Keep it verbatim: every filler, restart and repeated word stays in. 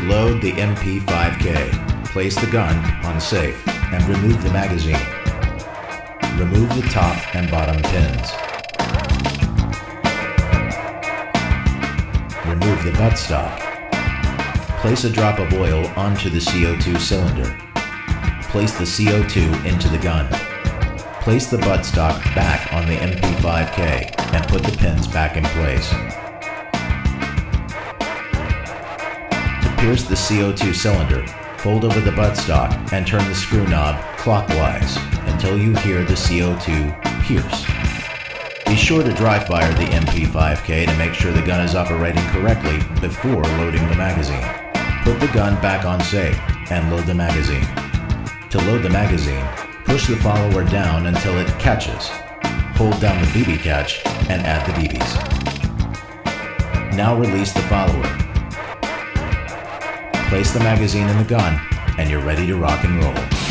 to load the M P five K. Place the gun on safe and remove the magazine. Remove the top and bottom pins. Remove the buttstock. Place a drop of oil onto the C O two cylinder. Place the C O two into the gun. Place the buttstock back on the M P five K and put the pins back in place. To pierce the C O two cylinder, fold over the buttstock and turn the screw knob clockwise until you hear the C O two pierce. Be sure to dry fire the M P five K to make sure the gun is operating correctly before loading the magazine. Put the gun back on safe and load the magazine. To load the magazine, push the follower down until it catches. Hold down the B B catch and add the B Bs. Now release the follower. Place the magazine in the gun, and you're ready to rock and roll.